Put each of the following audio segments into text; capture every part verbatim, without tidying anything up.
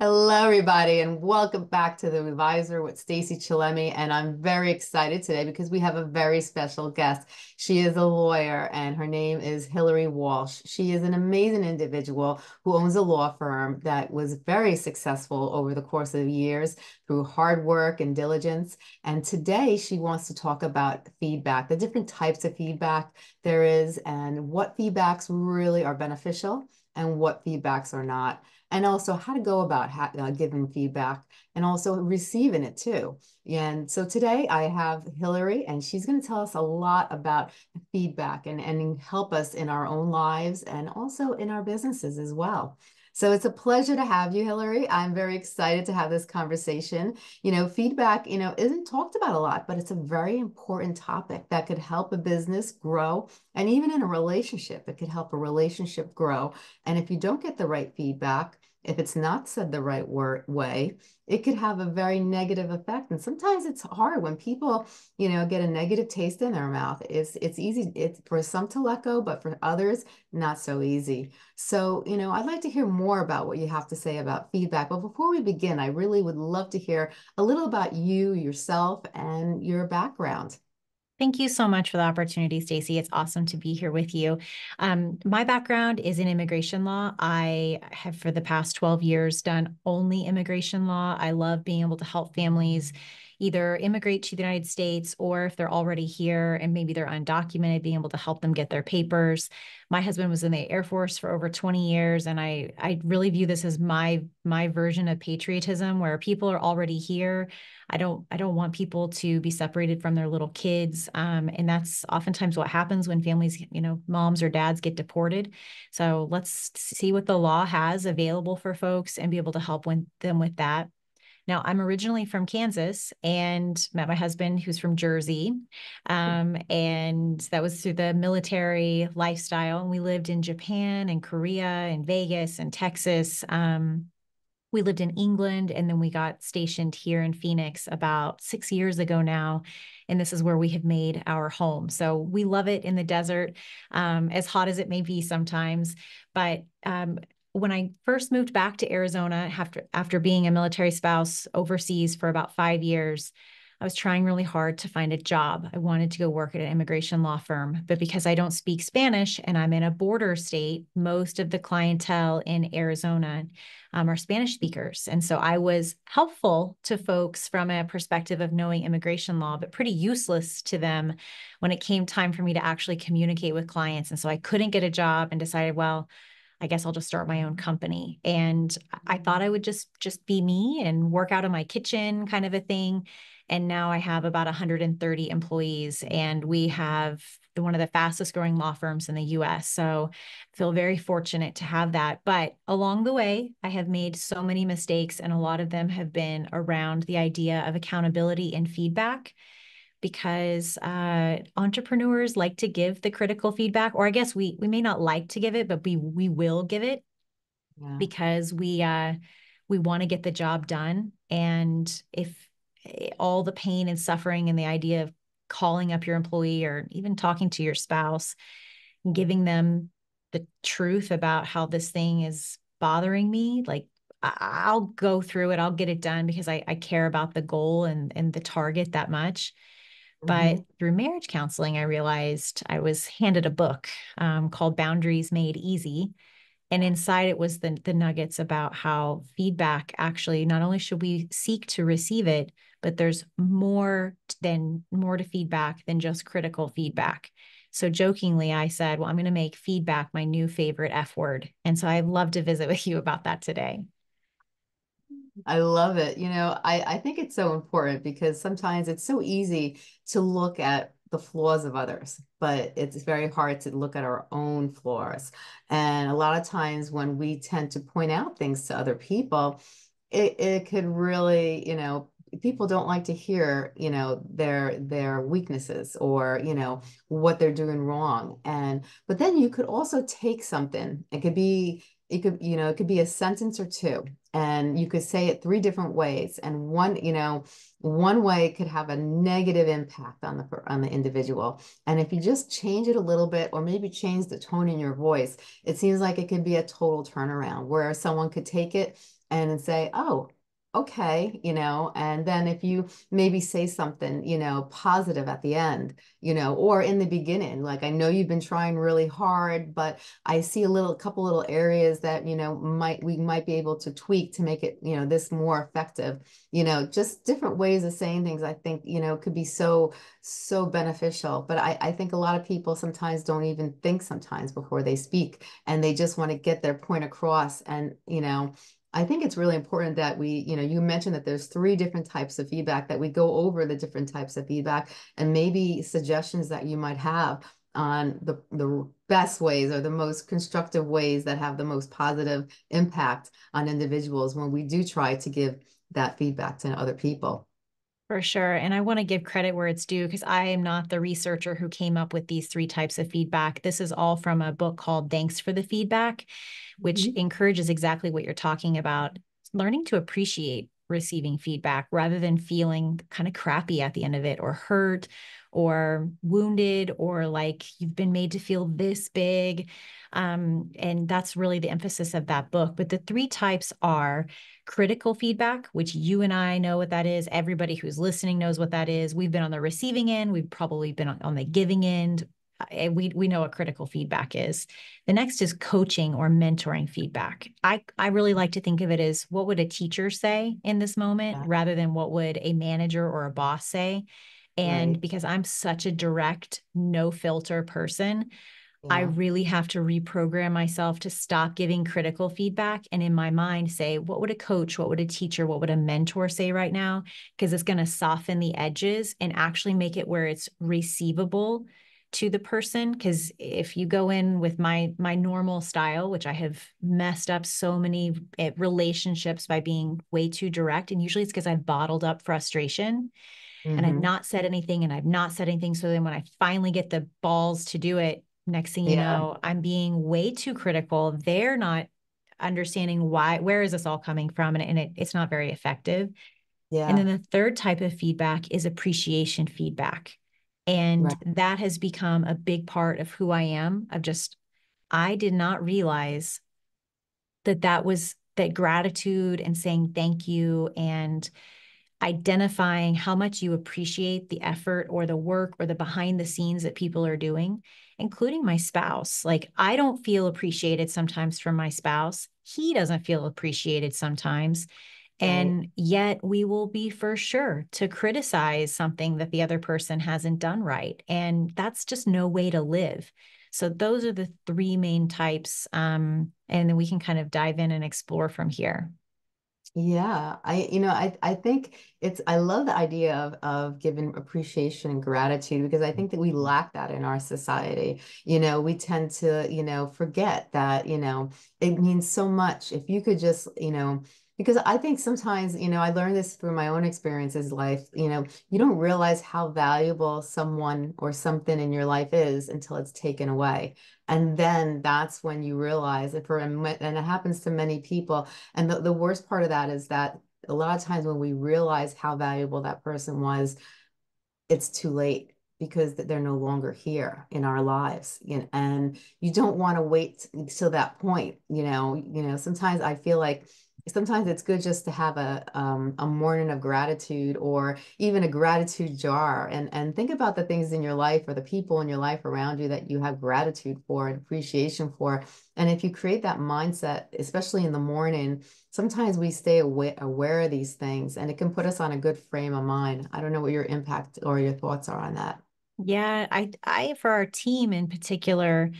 Hello, everybody, and welcome back to The Advisor with Stacey Chillemi. And I'm very excited today because we have a very special guest. She is a lawyer, and her name is Hillary Walsh. She is an amazing individual who owns a law firm that was very successful over the course of years through hard work and diligence. And today she wants to talk about feedback, the different types of feedback there is, and what feedbacks really are beneficial and what feedbacks are not. And also how to go about how, uh, giving feedback and also receiving it too. And so today I have Hillary, and she's going to tell us a lot about feedback and, and help us in our own lives and also in our businesses as well. So it's a pleasure to have you, Hillary. I'm very excited to have this conversation. You know, feedback, you know, isn't talked about a lot, but it's a very important topic that could help a business grow. And even in a relationship, it could help a relationship grow. And if you don't get the right feedback, if it's not said the right word, way, it could have a very negative effect. And sometimes it's hard when people, you know, get a negative taste in their mouth. It's it's easy it's for some to let go, but for others, not so easy. So, you know, I'd like to hear more about what you have to say about feedback. But before we begin, I really would love to hear a little about you, yourself, and your background. Thank you so much for the opportunity, Stacey. It's awesome to be here with you. Um, my background is in immigration law. I have, for the past twelve years, done only immigration law. I love being able to help families either immigrate to the United States, or if they're already here and maybe they're undocumented, being able to help them get their papers. My husband was in the Air Force for over twenty years, and I, I really view this as my my version of patriotism, where people are already here. I don't I don't want people to be separated from their little kids, um, and that's oftentimes what happens when families, you know, moms or dads get deported. So let's see what the law has available for folks and be able to help when, them with that. Now, I'm originally from Kansas and met my husband, who's from Jersey, um, and that was through the military lifestyle. And we lived in Japan and Korea and Vegas and Texas. Um, we lived in England, and then we got stationed here in Phoenix about six years ago now, and this is where we have made our home. So we love it in the desert, um, as hot as it may be sometimes, but um when I first moved back to Arizona after, after being a military spouse overseas for about five years, I was trying really hard to find a job. I wanted to go work at an immigration law firm, but because I don't speak Spanish and I'm in a border state, most of the clientele in Arizona um, are Spanish speakers. And so I was helpful to folks from a perspective of knowing immigration law, but pretty useless to them when it came time for me to actually communicate with clients. And so I couldn't get a job and decided, well, I guess I'll just start my own company. And I thought I would just, just be me and work out of my kitchen kind of a thing. And now I have about one hundred thirty employees, and we have one of the fastest growing law firms in the U S. So I feel very fortunate to have that. But along the way, I have made so many mistakes, and a lot of them have been around the idea of accountability and feedback, because uh, entrepreneurs like to give the critical feedback, or I guess we we may not like to give it, but we we will give it, yeah, because we uh, we want to get the job done. And if all the pain and suffering and the idea of calling up your employee or even talking to your spouse, giving them the truth about how this thing is bothering me, like, I'll go through it, I'll get it done because I, I care about the goal and, and the target that much. But mm-hmm. through marriage counseling, I realized I was handed a book um, called Boundaries Made Easy. And inside it was the, the nuggets about how feedback actually, not only should we seek to receive it, but there's more than more to feedback than just critical feedback. So jokingly, I said, well, I'm going to make feedback my new favorite F word. And so I'd love to visit with you about that today. I love it. You know, I, I think it's so important because sometimes it's so easy to look at the flaws of others, but it's very hard to look at our own flaws. And a lot of times when we tend to point out things to other people, it, it could really, you know, people don't like to hear, you know, their, their weaknesses or, you know, what they're doing wrong. And, but then you could also take something, it could be, It could, you know, it could be a sentence or two, and you could say it three different ways. And one, you know, one way could have a negative impact on the, on the individual. And if you just change it a little bit, or maybe change the tone in your voice, it seems like it could be a total turnaround where someone could take it and say, oh, okay, you know. And then if you maybe say something, you know, positive at the end, you know, or in the beginning, like, I know you've been trying really hard, but I see a little, couple little areas that, you know, might, we might be able to tweak to make it, you know, this more effective, you know, just different ways of saying things. I think, you know, could be so, so beneficial. But I, I think a lot of people sometimes don't even think sometimes before they speak, and they just want to get their point across. And, you know, I think it's really important that we, you know, you mentioned that there's three different types of feedback, that we go over the different types of feedback and maybe suggestions that you might have on the, the best ways or the most constructive ways that have the most positive impact on individuals when we do try to give that feedback to other people. For sure. And I want to give credit where it's due, because I am not the researcher who came up with these three types of feedback. This is all from a book called Thanks for the Feedback, which mm-hmm. encourages exactly what you're talking about, learning to appreciate receiving feedback rather than feeling kind of crappy at the end of it, or hurt or wounded, or like you've been made to feel this big. Um, and that's really the emphasis of that book. But the three types are critical feedback, which you and I know what that is. Everybody who's listening knows what that is. We've been on the receiving end. We've probably been on the giving end. We, we know what critical feedback is. The next is coaching or mentoring feedback. I, I really like to think of it as, what would a teacher say in this moment, yeah. rather than what would a manager or a boss say. And right. because I'm such a direct, no filter person, yeah. I really have to reprogram myself to stop giving critical feedback. And in my mind say, what would a coach, what would a teacher, what would a mentor say right now? Because it's going to soften the edges and actually make it where it's receivable to the person. Because if you go in with my my normal style, which I have messed up so many relationships by being way too direct, and usually it's because I've bottled up frustration mm-hmm. and I've not said anything and I've not said anything. So then when I finally get the balls to do it, next thing you yeah. know, I'm being way too critical. They're not understanding why, where is this all coming from? And, and it, it's not very effective. Yeah. And then the third type of feedback is appreciation feedback. And right. that has become a big part of who I am. I've just, I did not realize that that was, that gratitude and saying thank you and identifying how much you appreciate the effort or the work or the behind the scenes that people are doing, including my spouse. Like, I don't feel appreciated sometimes from my spouse. He doesn't feel appreciated sometimes. And yet we will be for sure to criticize something that the other person hasn't done right. And that's just no way to live. So those are the three main types. Um, and then we can kind of dive in and explore from here. Yeah. I, you know, I, I think it's, I love the idea of, of giving appreciation and gratitude, because I think that we lack that in our society. You know, we tend to, you know, forget that, you know, it means so much if you could just, you know, because I think sometimes, you know, I learned this through my own experiences in life, you know, you don't realize how valuable someone or something in your life is until it's taken away. And then that's when you realize it for, and it happens to many people. And the, the worst part of that is that a lot of times when we realize how valuable that person was, it's too late, because they're no longer here in our lives. And you don't want to wait till that point. You know, you know, sometimes I feel like, sometimes it's good just to have a um, a morning of gratitude, or even a gratitude jar, and and think about the things in your life or the people in your life around you that you have gratitude for and appreciation for. And if you create that mindset, especially in the morning, sometimes we stay aware, aware of these things, and it can put us on a good frame of mind. I don't know what your impact or your thoughts are on that. Yeah, I, I for our team in particular,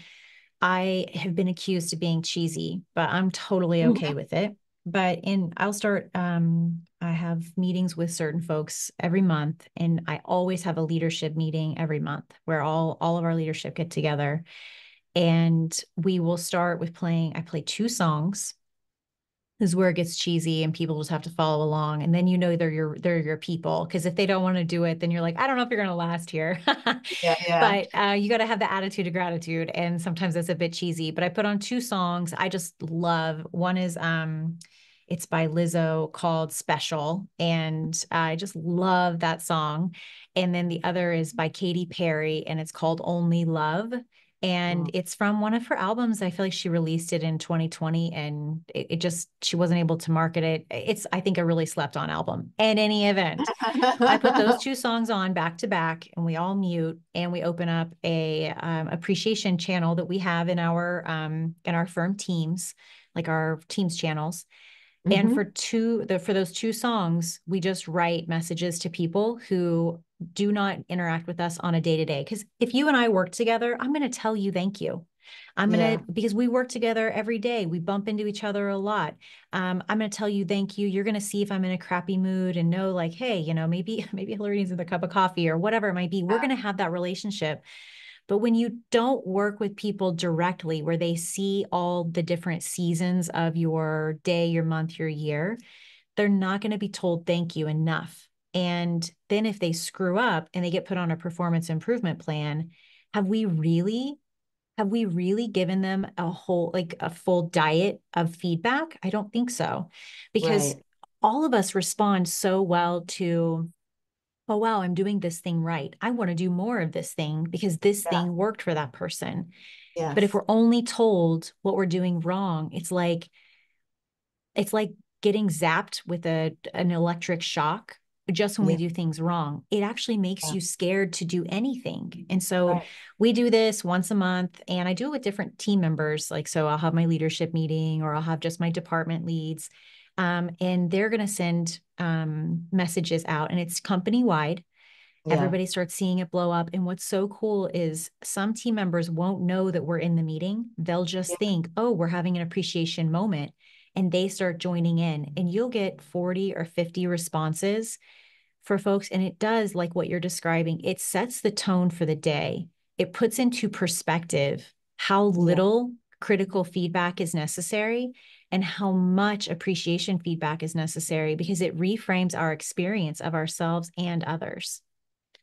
I have been accused of being cheesy, but I'm totally okay yeah. with it. But in, I'll start, um, I have meetings with certain folks every month, and I always have a leadership meeting every month where all, all of our leadership get together, and we will start with playing, I play two songs is where it gets cheesy and people just have to follow along. And then, you know, they're your, they're your people. Cause if they don't want to do it, then you're like, I don't know if you're going to last here, yeah, yeah. but uh, you got to have the attitude of gratitude. And sometimes that's a bit cheesy, but I put on two songs I just love. One is, um, it's by Lizzo called Special. And I just love that song. And then the other is by Katy Perry and it's called Only Love. And oh. it's from one of her albums. I feel like she released it in twenty twenty and it, it just, she wasn't able to market it. It's, I think, a really slept on album. In any event, I put those two songs on back to back and we all mute and we open up a um, appreciation channel that we have in our, um, in our firm teams, like our teams channels. Mm-hmm. And for two, the, for those two songs, we just write messages to people who do not interact with us on a day-to-day. Because if you and I work together, I'm going to tell you, thank you. I'm going to, yeah. because we work together every day. We bump into each other a lot. Um, I'm going to tell you, thank you. You're going to see if I'm in a crappy mood and know like, hey, you know, maybe, maybe Hillary needs a cup of coffee or whatever it might be. We're yeah. going to have that relationship. But when you don't work with people directly where they see all the different seasons of your day, your month, your year, they're not going to be told thank you enough. And then if they screw up and they get put on a performance improvement plan, have we really, have we really given them a whole, like a full diet of feedback? I don't think so. Because right. all of us respond so well to, oh, wow, I'm doing this thing right. I want to do more of this thing because this yeah. thing worked for that person. Yes. But if we're only told what we're doing wrong, it's like, it's like getting zapped with a, an electric shock just when yeah. we do things wrong. It actually makes yeah. you scared to do anything. And so right. we do this once a month and I do it with different team members. Like, so I'll have my leadership meeting or I'll have just my department leads. Um, and they're going to send um, messages out and it's company wide. Yeah. Everybody starts seeing it blow up. And what's so cool is some team members won't know that we're in the meeting. They'll just yeah. think, oh, we're having an appreciation moment. And they start joining in and you'll get forty or fifty responses for folks. And it does, like what you're describing, it sets the tone for the day. It puts into perspective how little yeah. critical feedback is necessary and how much appreciation feedback is necessary because it reframes our experience of ourselves and others.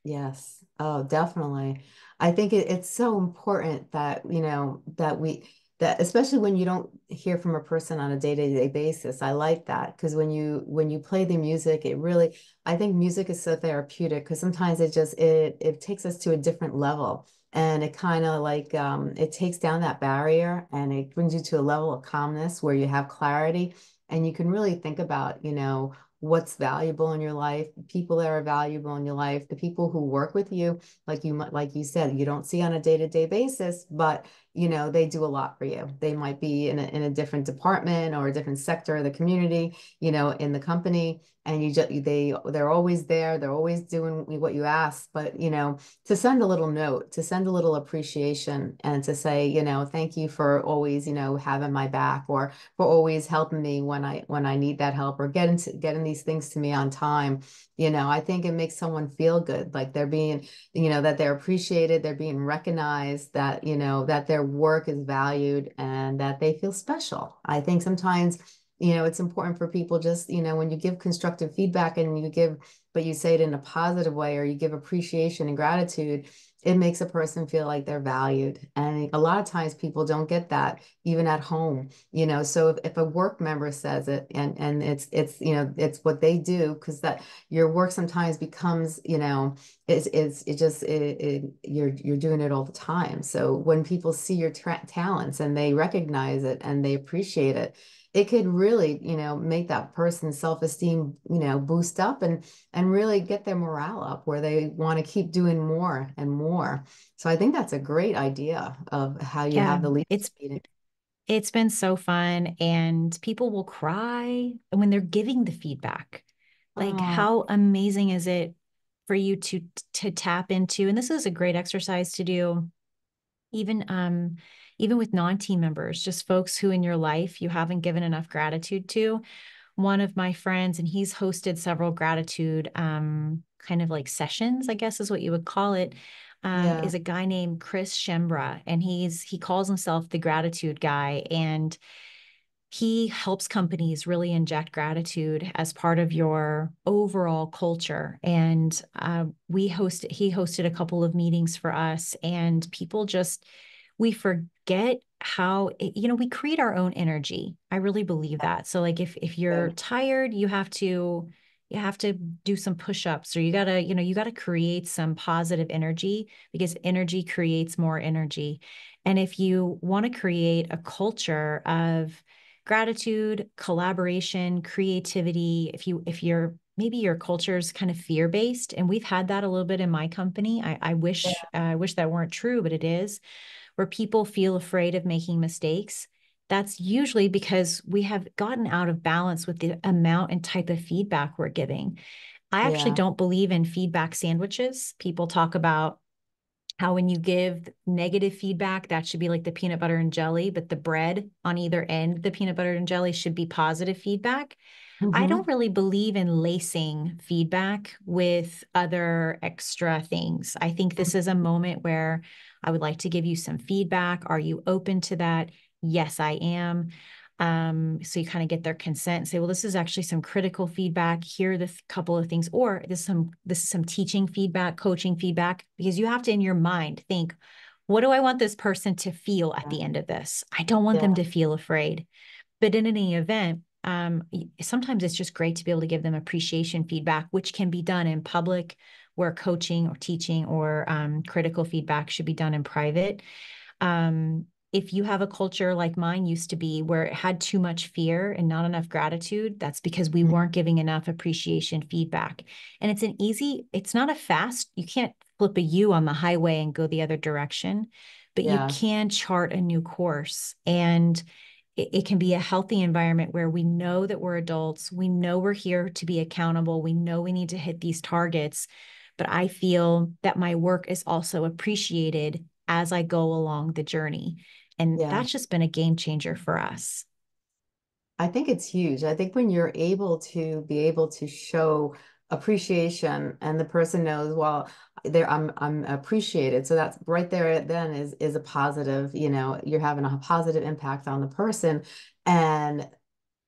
Yes. Oh, definitely. I think it, it's so important that, you know, that we, that especially when you don't hear from a person on a day-to-day basis, I like that. Because when you, when you play the music, it really, I think music is so therapeutic because sometimes it just, it, it takes us to a different level. And it kind of like, um, it takes down that barrier and it brings you to a level of calmness where you have clarity and you can really think about, you know, what's valuable in your life, people that are valuable in your life, the people who work with you, like you, like you said, you don't see on a day-to-day basis, but you know, they do a lot for you. They might be in a, in a different department or a different sector of the community, you know, in the company, and you just, they, they're always there. They're always doing what you ask, but you know, to send a little note, to send a little appreciation and to say, you know, thank you for always, you know, having my back or for always helping me when I, when I need that help or getting to, getting these things to me on time. You know, I think it makes someone feel good. Like they're being, you know, that they're appreciated, they're being recognized, that, you know, that their work is valued and that they feel special. I think sometimes, you know, it's important for people just, you know, when you give constructive feedback and you give, but you say it in a positive way, or you give appreciation and gratitude, it makes a person feel like they're valued. And a lot of times people don't get that even at home, you know, so if, if a work member says it and, and it's, it's, you know, it's what they do, because that your work sometimes becomes, you know, it's, it's, it just, it, it, you're, you're doing it all the time. So when people see your tra- talents and they recognize it and they appreciate it, it could really, you know, make that person's self-esteem, you know, boost up and, and really get their morale up where they want to keep doing more and more. So I think that's a great idea of how you yeah, have the leadership it's, meeting. It's been so fun and people will cry when they're giving the feedback. Like oh. how amazing is it for you to, to tap into, and this is a great exercise to do even, um, even with non-team members, just folks who in your life you haven't given enough gratitude to. One of my friends, and he's hosted several gratitude um, kind of like sessions, I guess is what you would call it, um, yeah. is a guy named Chris Shembra. And he's he calls himself the gratitude guy. And He helps companies really inject gratitude as part of your overall culture. And uh, we host, he hosted a couple of meetings for us, and people just, we forget how, it, you know, we create our own energy. I really believe that. So like if, if you're tired, you have to, you have to do some push-ups, or you gotta, you know, you gotta create some positive energy, because energy creates more energy. And if you want to create a culture of gratitude, collaboration, creativity, if you, if you're, maybe your culture's kind of fear-based, and we've had that a little bit in my company. I, I wish, yeah. uh, I wish that weren't true, but it is, where people feel afraid of making mistakes. That's usually because we have gotten out of balance with the amount and type of feedback we're giving. I yeah. actually don't believe in feedback sandwiches. People talk about how when you give negative feedback, that should be like the peanut butter and jelly, but the bread on either end, the peanut butter and jelly, should be positive feedback. Mm-hmm. I don't really believe in lacing feedback with other extra things. I think this is a moment where I would like to give you some feedback. Are you open to that? Yes, I am. Um, so you kind of get their consent and say, well, this is actually some critical feedback. Here are the th- couple of things, or this is some, this is some teaching feedback, coaching feedback, because you have to, in your mind, think, what do I want this person to feel at the end of this? I don't want yeah. them to feel afraid. But in any event, um, sometimes it's just great to be able to give them appreciation feedback, which can be done in public, where coaching or teaching or, um, critical feedback should be done in private. Um, If you have a culture like mine used to be, where it had too much fear and not enough gratitude, that's because we weren't giving enough appreciation feedback. And it's an easy, it's not a fast, you can't flip a U on the highway and go the other direction, but yeah. you can chart a new course. And it, it can be a healthy environment where we know that we're adults, we know we're here to be accountable, we know we need to hit these targets, but I feel that my work is also appreciated as I go along the journey. And yeah. that's just been a game changer for us. I think it's huge. I think when you're able to be able to show appreciation, and the person knows, well, there I'm I'm appreciated. So that's right there then is is a positive, you know, you're having a positive impact on the person. And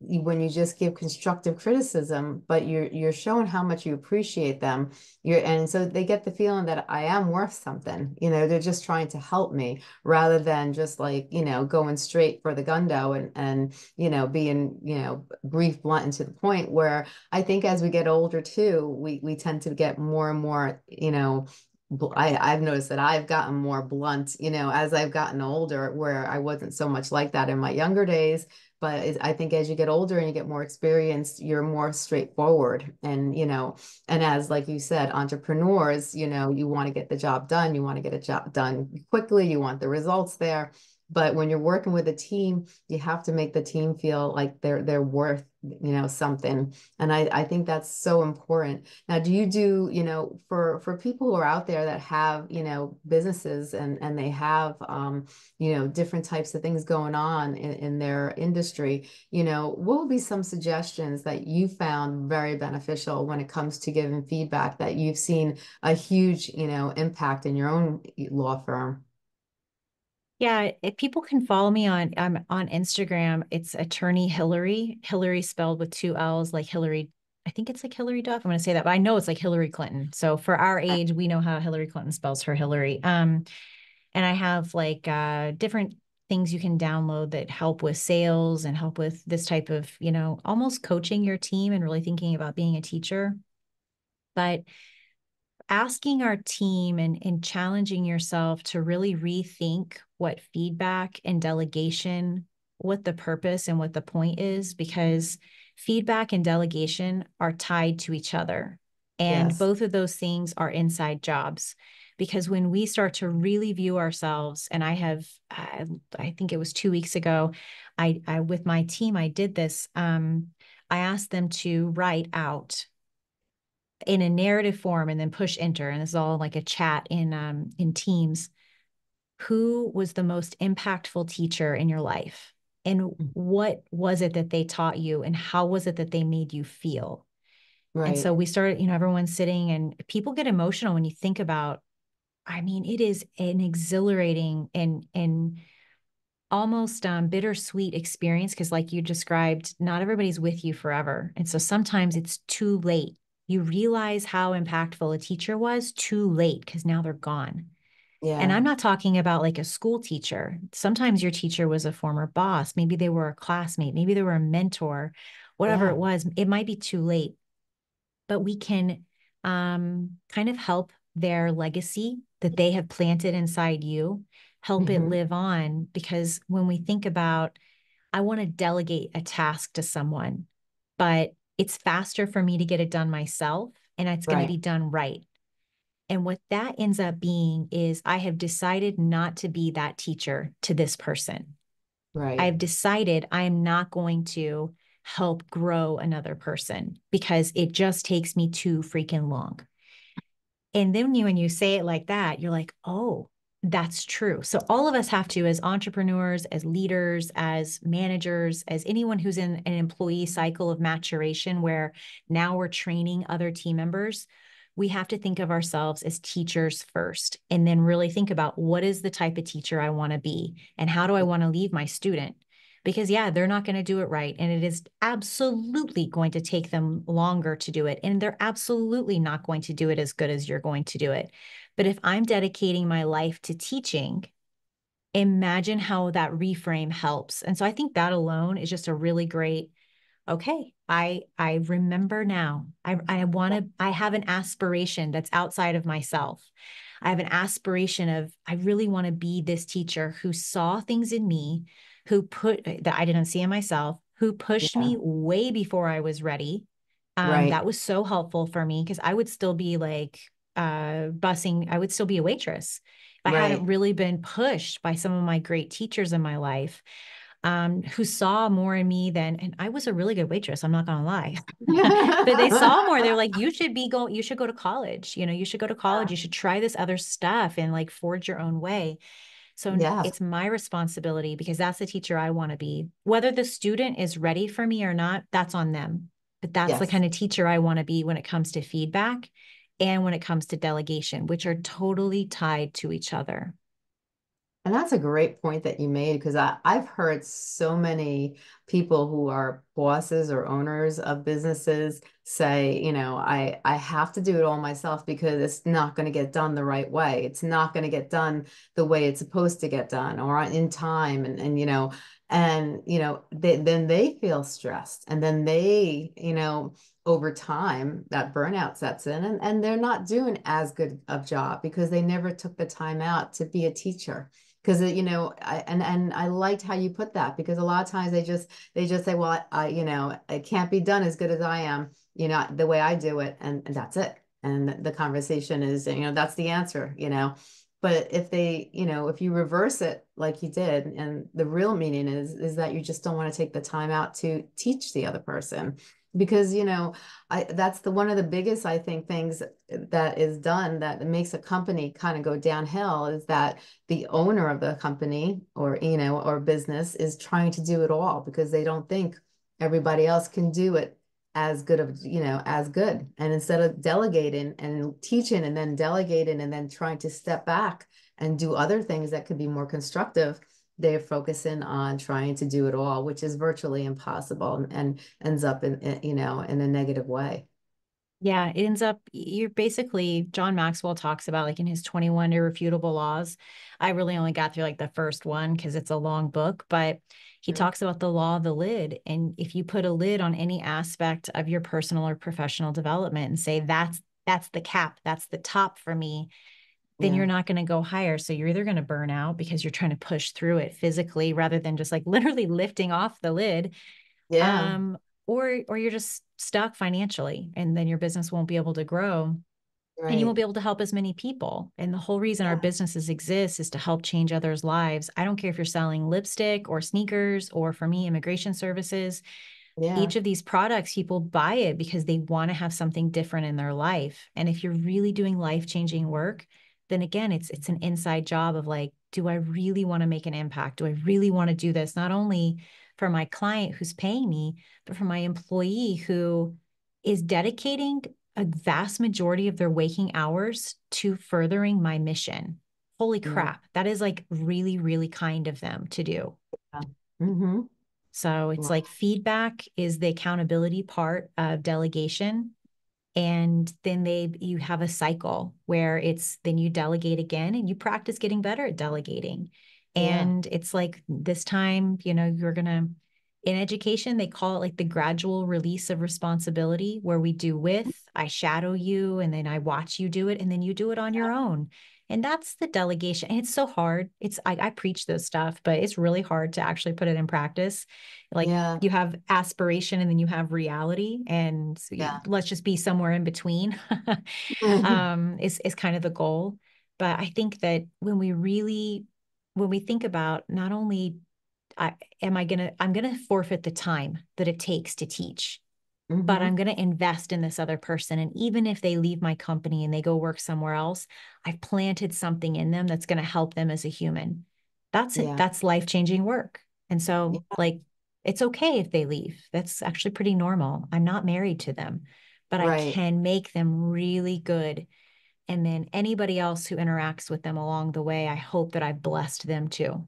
when you just give constructive criticism, but you're, you're showing how much you appreciate them, you're, and so they get the feeling that I am worth something, you know, they're just trying to help me, rather than just like, you know, going straight for the gundo and, and, you know, being, you know, brief, blunt, and to the point, where I think as we get older too, we, we tend to get more and more, you know, I, I've noticed that I've gotten more blunt, you know, as I've gotten older, where I wasn't so much like that in my younger days. But I think as you get older and you get more experienced, you're more straightforward. And, you know, and as, like you said, entrepreneurs, you know, you want to get the job done. You want to get a job done quickly. You want the results there. But when you're working with a team, you have to make the team feel like they're, they're worth, you know, something. And I, I think that's so important. Now, do you do, you know, for, for people who are out there that have, you know, businesses and, and they have, um, you know, different types of things going on in, in their industry, you know, what would be some suggestions that you found very beneficial when it comes to giving feedback, that you've seen a huge, you know, impact in your own law firm? Yeah, if people can follow me on um, on Instagram, it's attorney Hillary, Hillary spelled with two L's, like Hillary. I think it's like Hillary Duff. I'm going to say that, but I know it's like Hillary Clinton. So for our age, we know how Hillary Clinton spells her Hillary. Um, and I have like uh, different things you can download that help with sales and help with this type of, you know, almost coaching your team and really thinking about being a teacher. But asking our team and, and challenging yourself to really rethink what feedback and delegation, what the purpose and what the point is, because feedback and delegation are tied to each other. And yes. both of those things are inside jobs, because when we start to really view ourselves, and I have, I, I think it was two weeks ago, I, I with my team, I did this. Um, I asked them to write out in a narrative form and then push enter. And this is all like a chat in, um, in Teams. Who was the most impactful teacher in your life? And what was it that they taught you? And how was it that they made you feel? Right. And so we started, you know, everyone's sitting and people get emotional when you think about, I mean, it is an exhilarating and, and almost um, bittersweet experience because, like you described, not everybody's with you forever. And so sometimes it's too late. You realize how impactful a teacher was too late because now they're gone. Yeah. And I'm not talking about like a school teacher. Sometimes your teacher was a former boss. Maybe they were a classmate. Maybe they were a mentor, whatever yeah. it was. It might be too late, but we can um, kind of help their legacy that they have planted inside you, help mm-hmm. it live on. Because when we think about, I want to delegate a task to someone, but it's faster for me to get it done myself and it's right. going to be done right. And what that ends up being is I have decided not to be that teacher to this person. Right. I've decided I am not going to help grow another person because it just takes me too freaking long. And then you, when you say it like that, you're like, oh, that's true. So all of us have to, as entrepreneurs, as leaders, as managers, as anyone who's in an employee cycle of maturation where now we're training other team members, we have to think of ourselves as teachers first, and then really think about what is the type of teacher I want to be and how do I want to leave my student? Because yeah, they're not going to do it right. And it is absolutely going to take them longer to do it. And they're absolutely not going to do it as good as you're going to do it. But if I'm dedicating my life to teaching, imagine how that reframe helps. And so I think that alone is just a really great, okay, I I remember now. I I want to, I have an aspiration that's outside of myself. I have an aspiration of, I really want to be this teacher who saw things in me, who put, that I didn't see in myself, who pushed yeah. me way before I was ready. Um, right. That was so helpful for me because I would still be like uh, busing, I would still be a waitress. If I right. hadn't really been pushed by some of my great teachers in my life. Um, who saw more in me than, and I was a really good waitress, I'm not going to lie, but they saw more. They're like, you should be going, you should go to college. You know, you should go to college. You should try this other stuff and like forge your own way. So yeah. it's my responsibility because that's the teacher I want to be. Whether the student is ready for me or not, that's on them, but that's yes. the kind of teacher I want to be when it comes to feedback and when it comes to delegation, which are totally tied to each other. And that's a great point that you made, because I've heard so many people who are bosses or owners of businesses say, you know, I, I have to do it all myself because it's not going to get done the right way. It's not going to get done the way it's supposed to get done or in time. And, and you know, and, you know, they, then they feel stressed, and then they, you know, over time that burnout sets in, and, and they're not doing as good of a job because they never took the time out to be a teacher. Because, you know, I, and, and I liked how you put that, because a lot of times they just, they just say, well, I, I, you know, it can't be done as good as I am, you know, the way I do it. And, and that's it. And the conversation is, you know, that's the answer, you know, but if they, you know, if you reverse it like you did, and the real meaning is, is that you just don't want to take the time out to teach the other person. Because, you know, I, that's the, one of the biggest, I think, things that is done that makes a company kind of go downhill is that the owner of the company or, you know, or business is trying to do it all because they don't think everybody else can do it as good of, you know, as good. And instead of delegating and teaching and then delegating and then trying to step back and do other things that could be more constructive, they're focusing on trying to do it all, which is virtually impossible and, and ends up in, in, you know, in a negative way. Yeah. It ends up, you're basically, John Maxwell talks about like in his twenty-one irrefutable laws. I really only got through like the first one because it's a long book, but he mm-hmm. talks about the law of the lid. And if you put a lid on any aspect of your personal or professional development and say, that's, that's the cap, that's the top for me, then yeah. you're not going to go higher. So you're either going to burn out because you're trying to push through it physically rather than just like literally lifting off the lid. Yeah. Um, or, or you're just stuck financially, and then your business won't be able to grow right. and you won't be able to help as many people. And the whole reason yeah. our businesses exist is to help change others' lives. I don't care if you're selling lipstick or sneakers, or for me, immigration services. Yeah. Each of these products, people buy it because they want to have something different in their life. And if you're really doing life-changing work, then again, it's it's an inside job of like, do I really want to make an impact? Do I really want to do this? Not only for my client who's paying me, but for my employee who is dedicating a vast majority of their waking hours to furthering my mission. Holy crap. Mm-hmm. That is like really, really kind of them to do. Mm-hmm. So it's wow. like feedback is the accountability part of delegation. And then they, you have a cycle where it's, then you delegate again and you practice getting better at delegating. And yeah. it's like this time, you know, you're going to, in education, they call it like the gradual release of responsibility, where we do with, I shadow you, and then I watch you do it, and then you do it on your own. And that's the delegation. And it's so hard. It's, I, I preach this stuff, but it's really hard to actually put it in practice. Like yeah. you have aspiration and then you have reality, and yeah. let's just be somewhere in between um, is, is kind of the goal. But I think that when we really, when we think about not only I, am I going to, I'm going to forfeit the time that it takes to teach, mm-hmm. but I'm going to invest in this other person. And even if they leave my company and they go work somewhere else, I've planted something in them that's going to help them as a human. That's yeah. it. That's life-changing work. And so yeah. like, it's okay if they leave. That's actually pretty normal. I'm not married to them, but right. I can make them really good. And then anybody else who interacts with them along the way, I hope that I've blessed them too.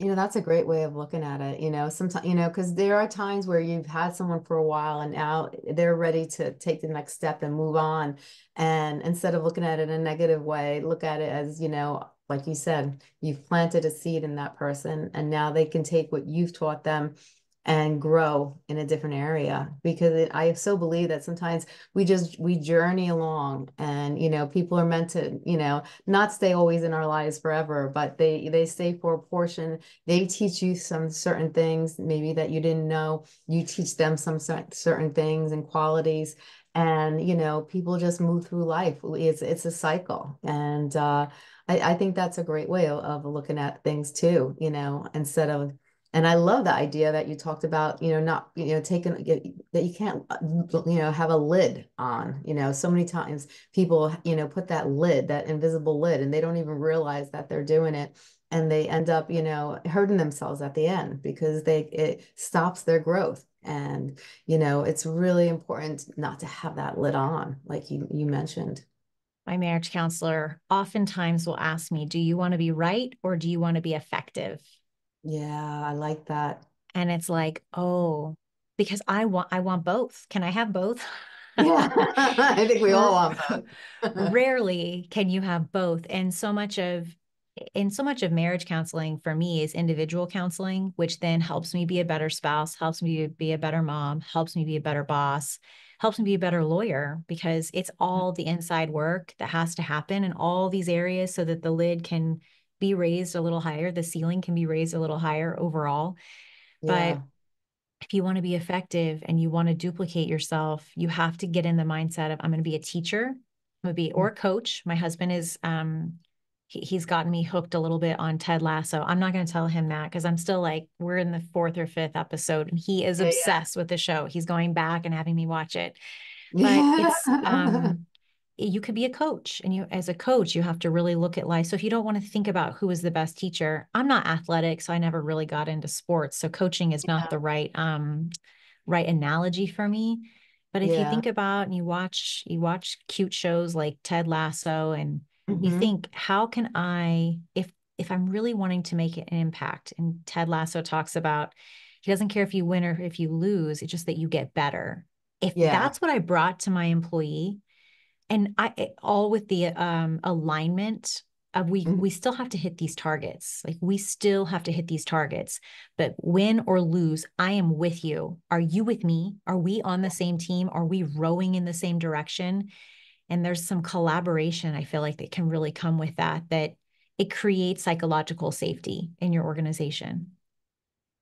You know, that's a great way of looking at it. You know, sometimes, you know, because there are times where you've had someone for a while and now they're ready to take the next step and move on. And instead of looking at it in a negative way, look at it as, you know, like you said, you've planted a seed in that person, and now they can take what you've taught them and grow in a different area. Because it, I so believe that sometimes we just, we journey along, and, you know, people are meant to, you know, not stay always in our lives forever, but they, they stay for a portion. They teach you some certain things, maybe that you didn't know. You teach them some certain things and qualities, and, you know, people just move through life. It's, it's a cycle. And uh, I, I think that's a great way of, of looking at things too, you know, instead of, and I love the idea that you talked about, you know, not, you know, taking, that you can't, you know, have a lid on, you know, so many times people, you know, put that lid, that invisible lid, and they don't even realize that they're doing it. And they end up, you know, hurting themselves at the end, because they, it stops their growth. And, you know, it's really important not to have that lid on, like you, you mentioned. My marriage counselor oftentimes will ask me, do you want to be right, or do you want to be effective? Yeah, I like that. And it's like, oh, because I want, I want both. Can I have both? Yeah, I think we all want both. Rarely can you have both. And so much of, in so much of marriage counseling for me is individual counseling, which then helps me be a better spouse, helps me be a better mom, helps me be a better boss, helps me be a better lawyer, because it's all the inside work that has to happen in all these areas so that the lid can be raised a little higher. The ceiling can be raised a little higher overall. Yeah. But if you want to be effective and you want to duplicate yourself, you have to get in the mindset of, I'm going to be a teacher, I'm going to be, or a coach. My husband is, um, he, he's gotten me hooked a little bit on Ted Lasso. I'm not going to tell him that, because I'm still like, we're in the fourth or fifth episode and he is yeah, obsessed yeah. with the show. He's going back and having me watch it. But yeah. it's, um, you could be a coach, and you, as a coach, you have to really look at life. So if you don't want to think about who is the best teacher, I'm not athletic, so I never really got into sports. So coaching is not yeah. the right, um, right analogy for me. But if yeah. you think about, and you watch, you watch cute shows like Ted Lasso, and mm-hmm. you think, how can I, if, if I'm really wanting to make an impact, and Ted Lasso talks about, he doesn't care if you win or if you lose, it's just that you get better. If yeah. that's what I brought to my employee, and I, all with the um, alignment of, we, mm-hmm. we still have to hit these targets. Like we still have to hit these targets, but win or lose, I am with you. Are you with me? Are we on the same team? Are we rowing in the same direction? And there's some collaboration, I feel like, that can really come with that, that it creates psychological safety in your organization.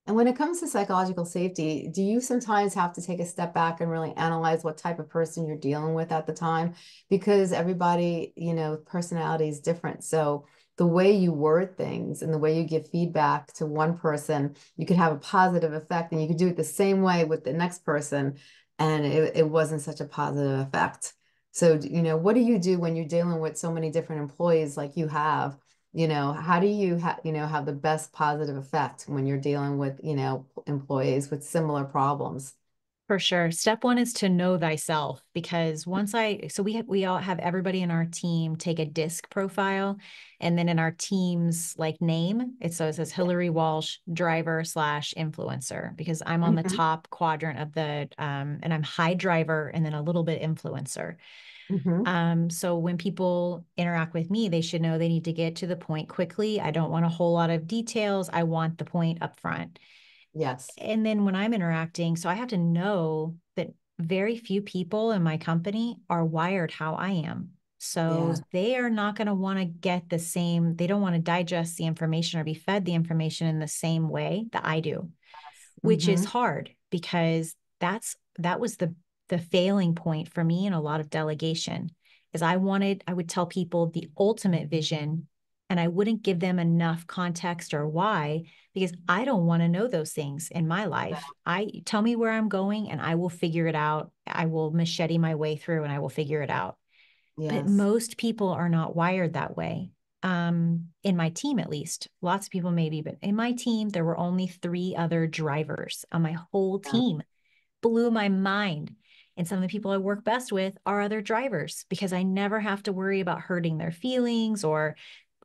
And when it comes to psychological safety, do you sometimes have to take a step back and really analyze what type of person you're dealing with at the time? Because everybody, you know, personality is different. So the way you word things and the way you give feedback to one person, you could have a positive effect, and you could do it the same way with the next person, and it, it wasn't such a positive effect. So, you know, what do you do when you're dealing with so many different employees like you have? You know, how do you, ha- you know, have the best positive effect when you're dealing with, you know, employees with similar problems? For sure. Step one is to know thyself, because once I, so we have, we all have everybody in our team take a DISC profile, and then in our team's like name, it, so it says Hillary Walsh driver slash influencer, because I'm on mm-hmm. the top quadrant of the, um, and I'm high driver and then a little bit influencer. Mm-hmm. Um, so when people interact with me, they should know they need to get to the point quickly. I don't want a whole lot of details. I want the point up front. Yes. And then when I'm interacting, so I have to know that very few people in my company are wired how I am. So yeah. they are not going to want to get the same, they don't want to digest the information or be fed the information in the same way that I do, yes. which mm-hmm. is hard, because that's, that was the, the failing point for me in a lot of delegation, is I wanted, I would tell people the ultimate vision, and I wouldn't give them enough context or why, because I don't want to know those things in my life. I tell me where I'm going and I will figure it out. I will machete my way through and I will figure it out. Yes. But most people are not wired that way. Um, in my team, at least, lots of people maybe, but in my team, there were only three other drivers on my whole team. Yeah. Blew my mind. And some of the people I work best with are other drivers, because I never have to worry about hurting their feelings or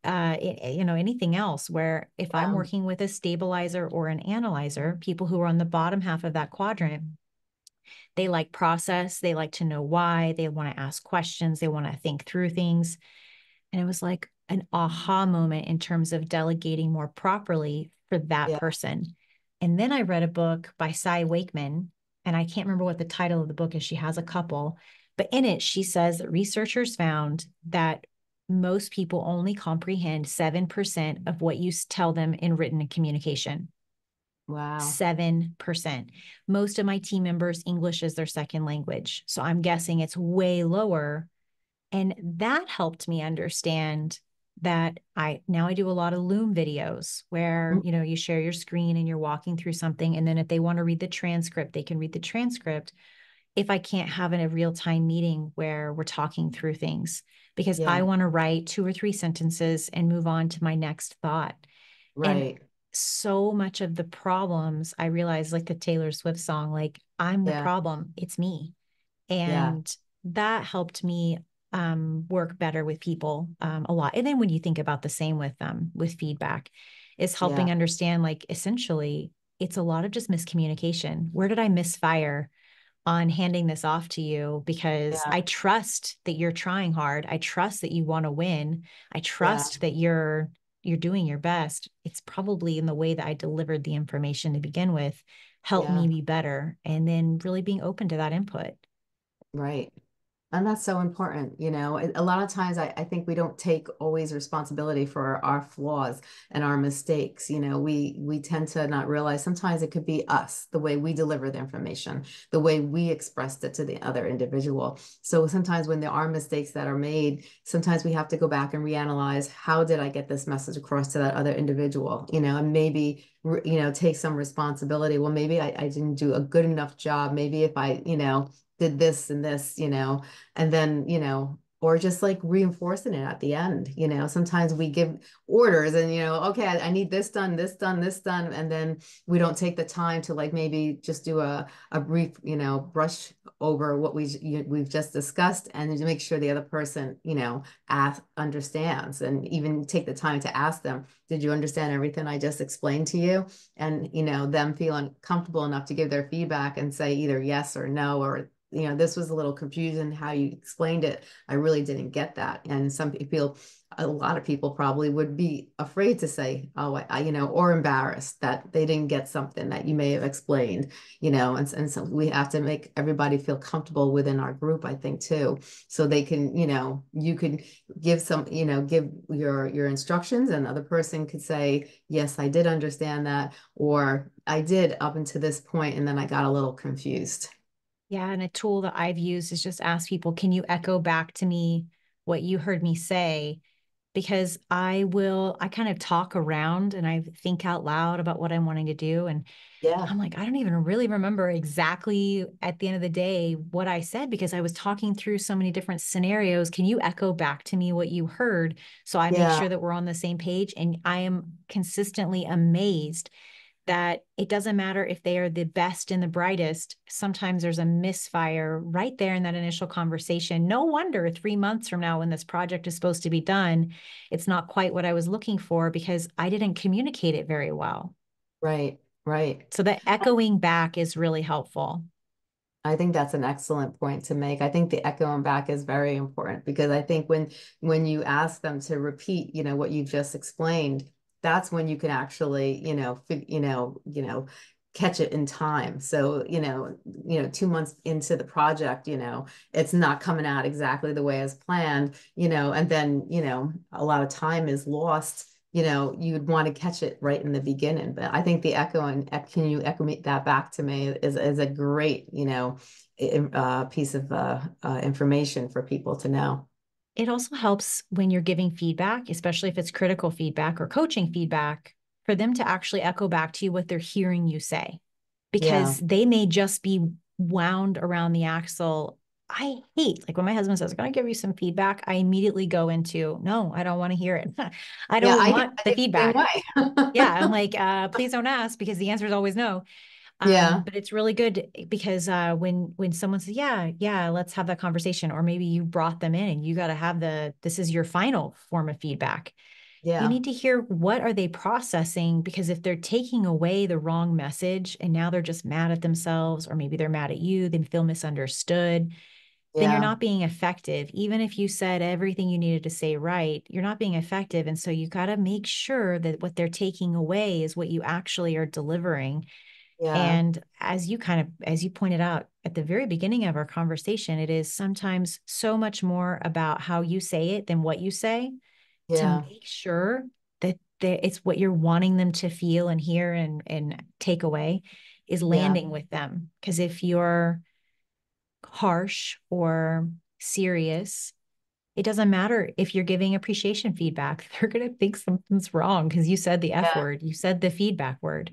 uh, you know, anything else, where if wow. I'm working with a stabilizer or an analyzer, people who are on the bottom half of that quadrant, they like process, they like to know why, they want to ask questions, they want to think through things. And it was like an aha moment in terms of delegating more properly for that yeah. person. And then I read a book by Cy Wakeman, and I can't remember what the title of the book is. She has a couple, but in it, she says that researchers found that most people only comprehend seven percent of what you tell them in written communication. Wow. seven percent. Most of my team members, English is their second language. So I'm guessing it's way lower. And that helped me understand that I, now I do a lot of Loom videos where, mm-hmm. you know, you share your screen and you're walking through something. And then if they want to read the transcript, they can read the transcript. If I can't have in a real-time meeting where we're talking through things, because yeah. I want to write two or three sentences and move on to my next thought. Right. And so much of the problems, I realized, like the Taylor Swift song, like I'm yeah. the problem, it's me. And yeah. that helped me um, work better with people um, a lot. And then when you think about the same with um, with feedback, is helping yeah. understand, like, essentially it's a lot of just miscommunication. Where did I misfire on handing this off to you? Because yeah. I trust that you're trying hard. I trust that you want to win. I trust yeah. that you're, you're doing your best. It's probably in the way that I delivered the information to begin with, helped yeah. me be better. And then really being open to that input. Right. And that's so important. You know, a lot of times I, I think we don't take always responsibility for our flaws and our mistakes. You know, we, we tend to not realize sometimes it could be us, the way we deliver the information, the way we expressed it to the other individual. So sometimes when there are mistakes that are made, sometimes we have to go back and reanalyze, how did I get this message across to that other individual? You know, and maybe, you know, take some responsibility. Well, maybe I, I didn't do a good enough job. Maybe if I, you know, did this and this, you know, and then, you know, or just like reinforcing it at the end. You know, sometimes we give orders and, you know, okay, I, I need this done, this done, this done. And then we don't take the time to, like, maybe just do a, a brief, you know, brush over what we, you, we've just discussed, and to make sure the other person, you know, ask, understands, and even take the time to ask them, did you understand everything I just explained to you? And, you know, them feeling comfortable enough to give their feedback and say either yes or no, or, you know, this was a little confusing how you explained it. I really didn't get that. And some people, a lot of people probably would be afraid to say, oh, I, I, you know, or embarrassed that they didn't get something that you may have explained, you know, and, and so we have to make everybody feel comfortable within our group, I think, too. So they can, you know, you could give some, you know, give your, your instructions, and another person could say, yes, I did understand that, or I did up until this point, and then I got a little confused. Yeah. And a tool that I've used is just ask people, can you echo back to me what you heard me say? Because I will, I kind of talk around and I think out loud about what I'm wanting to do. And yeah. I'm like, I don't even really remember exactly at the end of the day what I said, because I was talking through so many different scenarios. Can you echo back to me what you heard? So I yeah. make sure that we're on the same page. And I am consistently amazed that it doesn't matter if they are the best and the brightest. Sometimes there's a misfire right there in that initial conversation. No wonder three months from now, when this project is supposed to be done, it's not quite what I was looking for because I didn't communicate it very well. Right, right. So the echoing back is really helpful. I think that's an excellent point to make. I think the echoing back is very important because I think when, when you ask them to repeat, you know, what you've just explained, that's when you can actually, you know, you know, you know, catch it in time. So, you know, you know, two months into the project, you know, it's not coming out exactly the way as planned, you know, and then, you know, a lot of time is lost, you know, you'd want to catch it right in the beginning. But I think the echoing, can you echo that back to me is, is a great, you know, uh, piece of uh, uh, information for people to know. It also helps when you're giving feedback, especially if it's critical feedback or coaching feedback, for them to actually echo back to you what they're hearing you say, because yeah. they may just be wound around the axle. I hate, like when my husband says, "Can I give you some feedback?" I immediately go into, "No, I don't want to hear it. I don't yeah, want I, the I feedback." Yeah. I'm like, uh, please don't ask, because the answer is always no. Um, yeah. But it's really good because uh, when, when someone says, yeah, yeah, let's have that conversation, or maybe you brought them in and you got to have the, this is your final form of feedback. Yeah. You need to hear, what are they processing? Because if they're taking away the wrong message and now they're just mad at themselves, or maybe they're mad at you, they feel misunderstood, yeah. then you're not being effective. Even if you said everything you needed to say, right, you're not being effective. And so you got to make sure that what they're taking away is what you actually are delivering. Yeah. And as you kind of, as you pointed out at the very beginning of our conversation, it is sometimes so much more about how you say it than what you say yeah. to make sure that the, it's what you're wanting them to feel and hear and, and take away is landing yeah. with them. Because if you're harsh or serious, it doesn't matter if you're giving appreciation feedback, they're going to think something's wrong because you said the F yeah. word, you said the feedback word.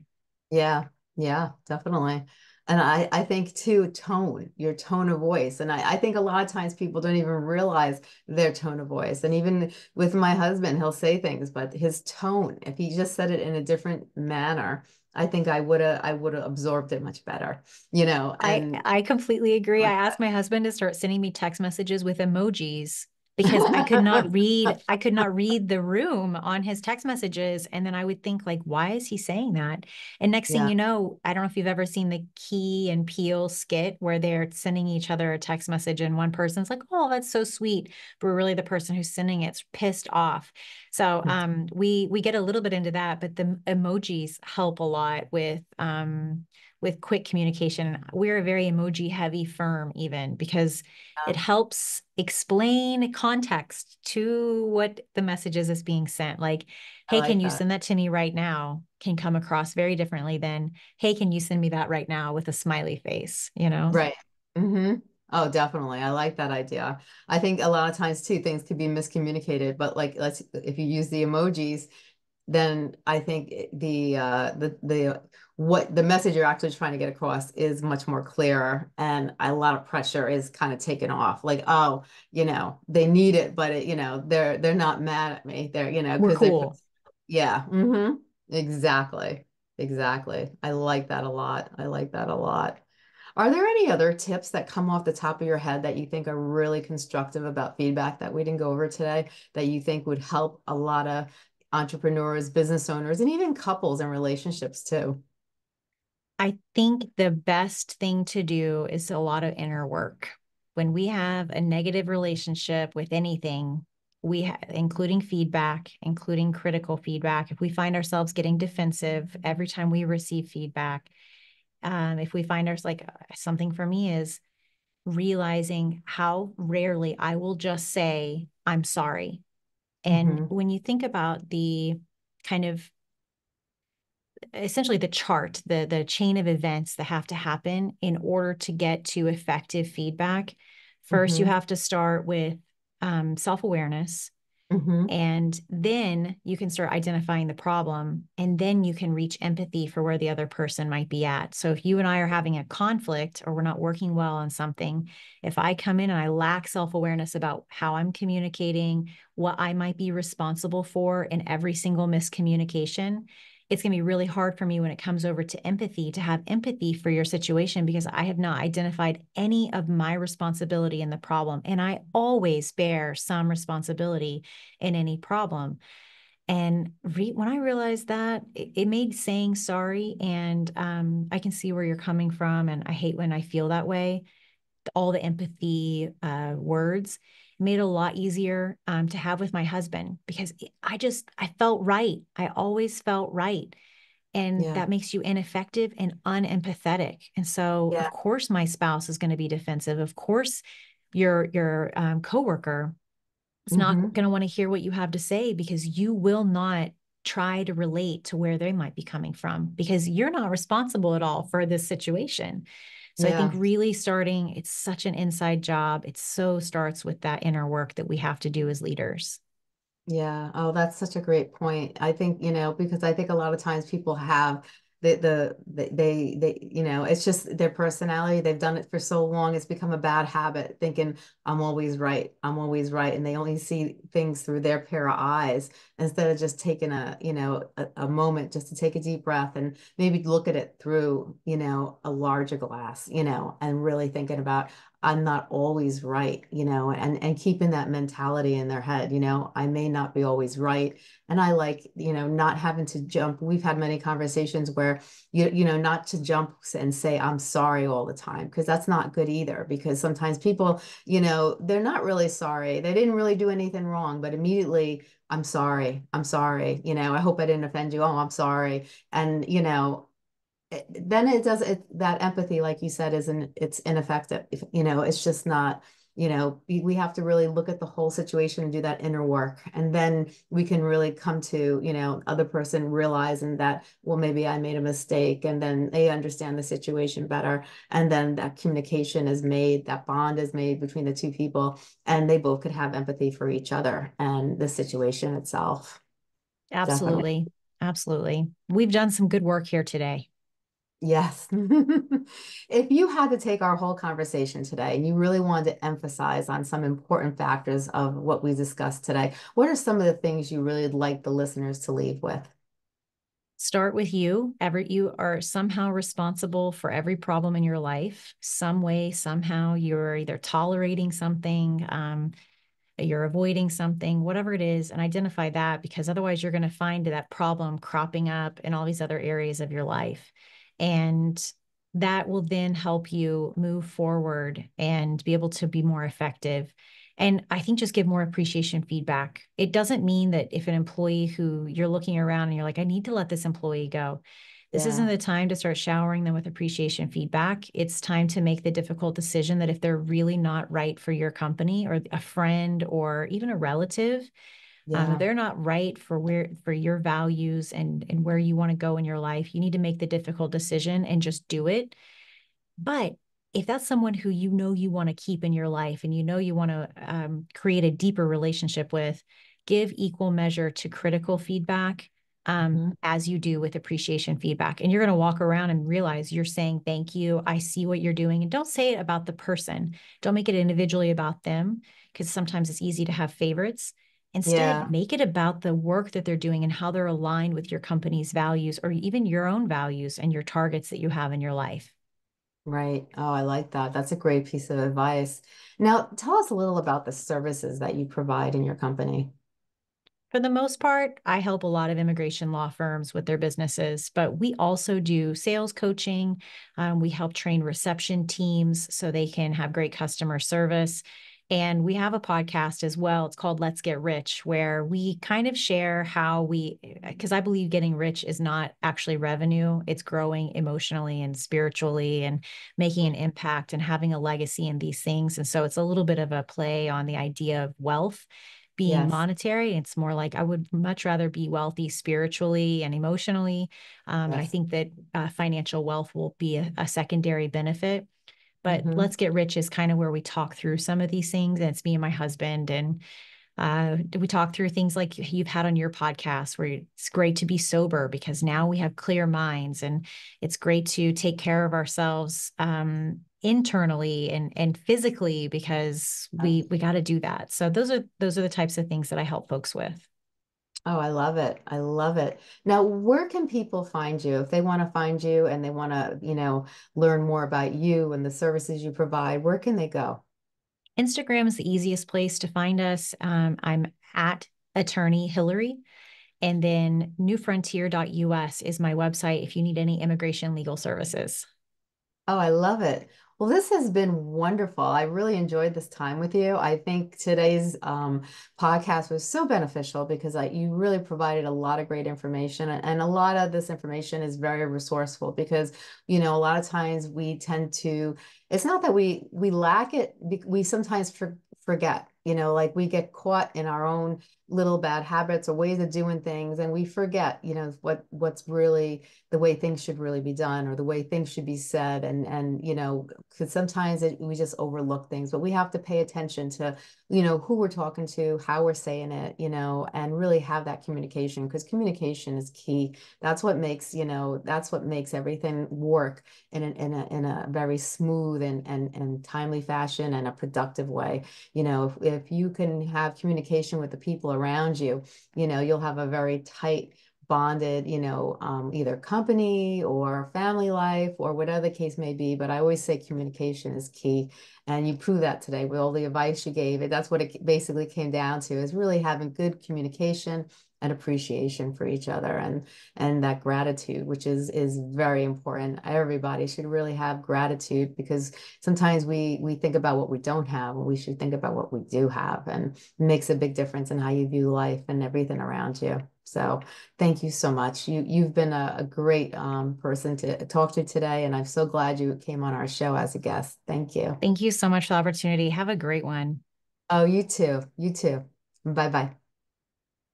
Yeah. Yeah, definitely. And I, I think too, tone, your tone of voice. And I, I think a lot of times people don't even realize their tone of voice. And even with my husband, he'll say things, but his tone, if he just said it in a different manner, I think I would have, I would have absorbed it much better. You know, and I, I completely agree. Like I asked that. my husband to start sending me text messages with emojis because I could not read, I could not read the room on his text messages. And then I would think like, why is he saying that? And next yeah. thing you know, I don't know if you've ever seen the Key and Peele skit where they're sending each other a text message and one person's like, "Oh, that's so sweet." But really the person who's sending it's pissed off. So um, we, we get a little bit into that, but the emojis help a lot with, um, with quick communication. We're a very emoji heavy firm, even because it helps explain context to what the message is that's being sent. Like, "Hey, like can you that. send that to me right now?" can come across very differently than, "Hey, can you send me that right now?" with a smiley face, you know? Right. Mm-hmm. Oh, definitely. I like that idea. I think a lot of times too, things could be miscommunicated, but like, let's, if you use the emojis, then I think the, uh, the, the, what the message you're actually trying to get across is much more clearer, and a lot of pressure is kind of taken off. Like, oh, you know, they need it, but it, you know, they're, they're not mad at me. They're, you know, we're cool. Yeah. Mm-hmm. Exactly. Exactly. I like that a lot. I like that a lot. Are there any other tips that come off the top of your head that you think are really constructive about feedback that we didn't go over today that you think would help a lot of entrepreneurs, business owners, and even couples and relationships too? I think the best thing to do is a lot of inner work. When we have a negative relationship with anything, we ha- including feedback, including critical feedback, if we find ourselves getting defensive every time we receive feedback, um, if we find ourselves like something for me is realizing how rarely I will just say, "I'm sorry." And mm-hmm. when you think about the kind of essentially the chart, the, the chain of events that have to happen in order to get to effective feedback, first mm-hmm. you have to start with um, self-awareness. Mm-hmm. And then you can start identifying the problem, and then you can reach empathy for where the other person might be at. So if you and I are having a conflict or we're not working well on something, if I come in and I lack self-awareness about how I'm communicating, what I might be responsible for in every single miscommunication, it's going to be really hard for me when it comes over to empathy, to have empathy for your situation, because I have not identified any of my responsibility in the problem. And I always bear some responsibility in any problem. And re- when I realized that, it, it made saying sorry, and um, I can see where you're coming from, and I hate when I feel that way, all the empathy uh, words, made it a lot easier um, to have with my husband, because I just, I felt right. I always felt right. And yeah. that makes you ineffective and unempathetic. And so yeah. of course my spouse is going to be defensive. Of course your, your um, coworker is mm-hmm. not going to want to hear what you have to say, because you will not try to relate to where they might be coming from, because you're not responsible at all for this situation. So yeah. I think really starting, it's such an inside job. It so starts with that inner work that we have to do as leaders. Yeah. Oh, that's such a great point. I think, you know, because I think a lot of times people have the, the, the they, they, you know, it's just their personality. They've done it for so long. It's become a bad habit, thinking I'm always right. I'm always right. And they only see things through their pair of eyes, instead of just taking a, you know, a, a moment just to take a deep breath and maybe look at it through, you know, a larger glass, you know, and really thinking about, I'm not always right, you know, and, and keeping that mentality in their head, you know, I may not be always right. And I like, you know, not having to jump. We've had many conversations where, you, you know, not to jump and say, I'm sorry all the time, because that's not good either, because sometimes people, you know, they're not really sorry. They didn't really do anything wrong, but immediately, I'm sorry, I'm sorry, you know, I hope I didn't offend you. Oh, I'm sorry. And, you know, then it does it, that empathy, like you said, isn't, it's ineffective. You know, it's just not, you know, we have to really look at the whole situation and do that inner work. And then we can really come to, you know, other person realizing that, well, maybe I made a mistake, and then they understand the situation better. And then that communication is made, that bond is made between the two people, and they both could have empathy for each other and the situation itself. Absolutely. Definitely. Absolutely. We've done some good work here today. Yes. If you had to take our whole conversation today and you really wanted to emphasize on some important factors of what we discussed today, what are some of the things you really like the listeners to leave with? Start with you. Every, you are somehow responsible for every problem in your life. Some way, somehow, you're either tolerating something, um, you're avoiding something, whatever it is, and identify that, because otherwise you're going to find that problem cropping up in all these other areas of your life. And that will then help you move forward and be able to be more effective. And I think just give more appreciation feedback. It doesn't mean that if an employee who you're looking around and you're like, I need to let this employee go. This yeah. isn't the time to start showering them with appreciation feedback. It's time to make the difficult decision that if they're really not right for your company, or a friend, or even a relative, Yeah. Um, they're not right for where, for your values and, and where you want to go in your life, you need to make the difficult decision and just do it. But if that's someone who you know you want to keep in your life, and you know you want to um, create a deeper relationship with, give equal measure to critical feedback um, mm-hmm. as you do with appreciation feedback. And you're going to walk around and realize you're saying, thank you, I see what you're doing. And don't say it about the person. Don't make it individually about them, because sometimes it's easy to have favorites. Instead, yeah. make it about the work that they're doing and how they're aligned with your company's values, or even your own values and your targets that you have in your life. Right. Oh, I like that. That's a great piece of advice. Now, tell us a little about the services that you provide in your company. For the most part, I help a lot of immigration law firms with their businesses, but we also do sales coaching. Um, we help train reception teams so they can have great customer service. And we have a podcast as well. It's called Let's Get Rich, where we kind of share how we, because I believe getting rich is not actually revenue. It's growing emotionally and spiritually and making an impact and having a legacy in these things. And so it's a little bit of a play on the idea of wealth being yes. monetary. It's more like, I would much rather be wealthy spiritually and emotionally. Um, yes. And I think that uh, financial wealth will be a, a secondary benefit. But mm-hmm. Let's Get Rich is kind of where we talk through some of these things. And it's me and my husband. And uh, we talk through things like you've had on your podcast, where it's great to be sober because now we have clear minds, and it's great to take care of ourselves um, internally and, and physically, because we, we got to do that. So those are, those are the types of things that I help folks with. Oh, I love it. I love it. Now, where can people find you if they want to find you and they want to, you know, learn more about you and the services you provide? Where can they go? Instagram is the easiest place to find us. Um, I'm at Attorney Hillary. And then new frontier dot U S is my website if you need any immigration legal services. Oh, I love it. Well, this has been wonderful. I really enjoyed this time with you. I think today's um, podcast was so beneficial because I, you really provided a lot of great information, and a lot of this information is very resourceful because, you know, a lot of times we tend to, it's not that we, we lack it. We sometimes for, forget, you know, like we get caught in our own little bad habits or ways of doing things. And we forget, you know, what, what's really the way things should really be done or the way things should be said. And, and, you know, cause sometimes it, we just overlook things, but we have to pay attention to, you know, who we're talking to, how we're saying it, you know, and really have that communication, because communication is key. That's what makes, you know, that's what makes everything work in a, in a, in a very smooth and, and, and timely fashion and a productive way. You know, if, if you can have communication with the people around you, you know, you'll have a very tight bonded, you know, um, either company or family life or whatever the case may be. But I always say communication is key. And you prove that today with all the advice you gave. It, that's what it basically came down to, is really having good communication and appreciation for each other, and, and that gratitude, which is, is very important. Everybody should really have gratitude, because sometimes we, we think about what we don't have, and we should think about what we do have, and it makes a big difference in how you view life and everything around you. So thank you so much. You, you've been a, a great um, person to talk to today. And I'm so glad you came on our show as a guest. Thank you. Thank you so much for the opportunity. Have a great one. Oh, you too. You too. Bye-bye.